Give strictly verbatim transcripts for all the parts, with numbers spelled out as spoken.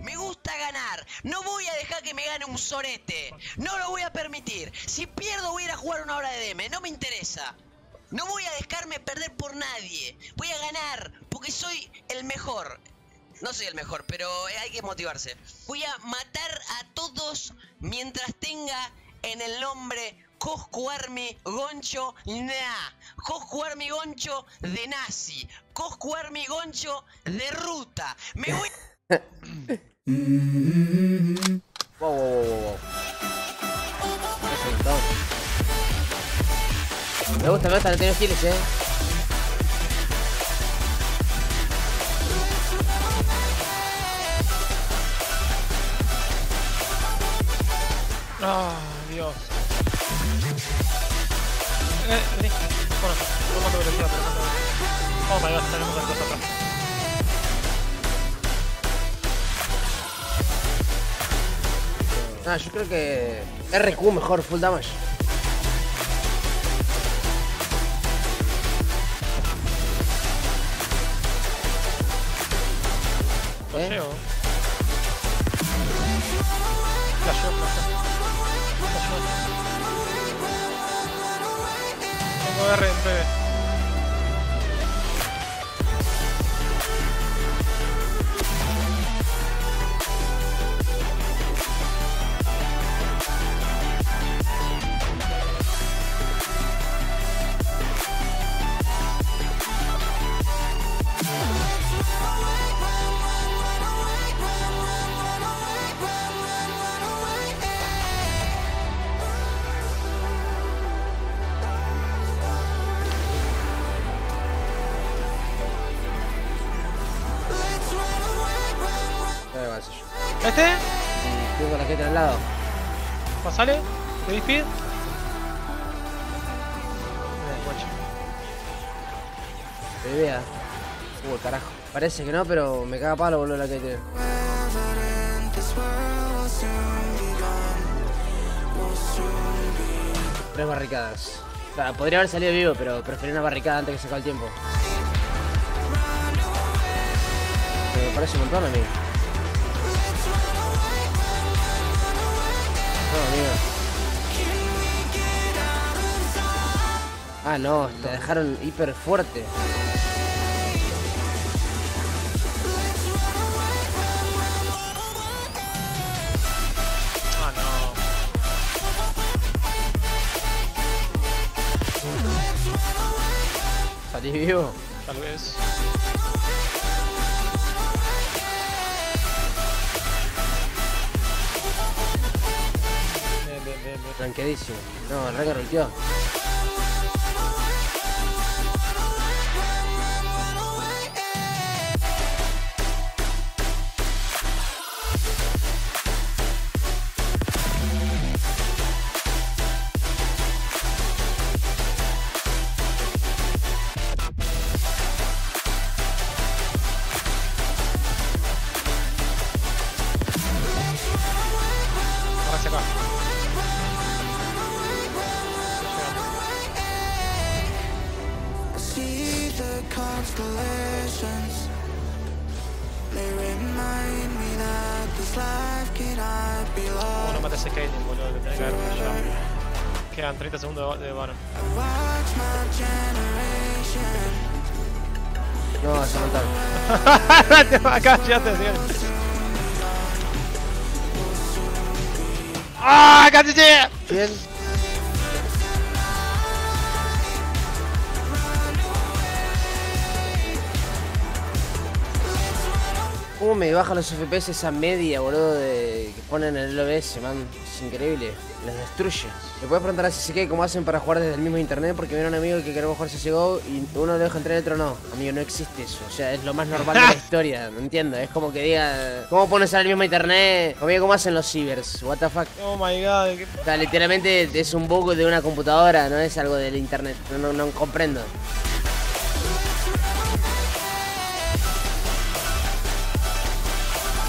Me gusta ganar. No voy a dejar que me gane un sorete. No lo voy a permitir. Si pierdo voy a ir a jugar una hora de D M. No me interesa. No voy a dejarme perder por nadie. Voy a ganar porque soy el mejor. No soy el mejor, pero hay que motivarse. Voy a matar a todos mientras tenga en el nombre Coscu Army Goncho Na. Coscu Army Goncho de nazi. Coscu Army Goncho de ruta. Me voy... wow, wow, wow, wow. Me gusta, me gusta, no tiene giles, eh. Ah, oh, Dios. Eh, vení. Bueno, no mando velocidad, pero no. Oh my god, tenemos las cosas atrás. Ah, yo creo que... R Q mejor, full damage. ¿Eh? No llego. La yo, la yo. Tengo R en breve. ¿Este? Tengo con la gente al lado. Pasale, le di speed. Me vea. Uh, carajo. Parece que no, pero me caga palo, boludo, la que tiene. Tres barricadas. O sea, podría haber salido vivo, pero preferí una barricada antes que se acabe el tiempo. Me parece un montón, amigo. Ah, no, te dejaron hiper fuerte. Ah, no. ¿Salí vivo? Tal vez. Tranquilísimo. No, el Rengar ultió. Constellations, they remind me that this life cannot be lost. No mates a Kaylin, boludo, le tenés que agarrar un shot. Quedan treinta segundos de Baron. No, se mataron. Te va acá, ya te decían. ¡Ah, casi llegué! ¿Quién? ¿Cómo me baja los F P S esa media, boludo, de... que ponen en el O B S, man? Es increíble. Les destruye. Le puedes preguntar a C S K cómo hacen para jugar desde el mismo internet, porque viene un amigo que queremos jugar C S G O y uno lo deja entrar y otro no. Amigo, no existe eso. O sea, es lo más normal de la historia. No entiendo. Es como que diga... ¿Cómo pones al mismo internet? Amigo, ¿cómo hacen los cibers? What the fuck. Oh my god. Qué... O sea, literalmente es un bug de una computadora. No es algo del internet. No, no, no comprendo.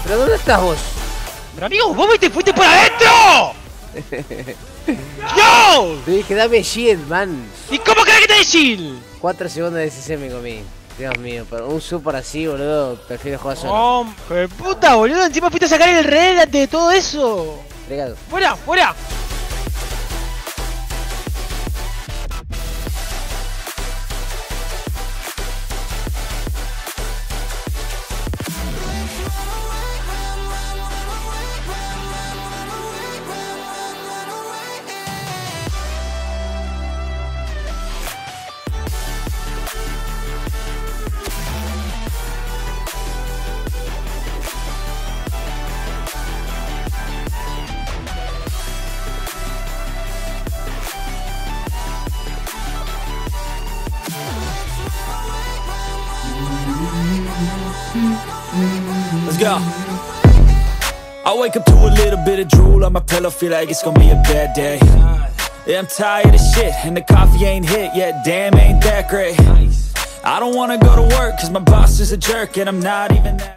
¿Pero dónde estás vos? ¡Pero amigo, vos me te fuiste para adentro! ¡Yo! Te dije, dame shield, man. ¿Y cómo crees que te dé shield? cuatro segundos de C C me comí. Dios mío, pero un super así, boludo, prefiero jugar solo. ¡Oh, de puta, boludo! Encima fuiste a sacar el red de todo eso. Fregado. ¡Fuera, fuera! Let's go. I wake up to a little bit of drool on my pillow, feel like it's gonna be a bad day. Yeah, I'm tired of shit, and the coffee ain't hit yet, damn, ain't that great. I don't wanna go to work, cause my boss is a jerk, and I'm not even that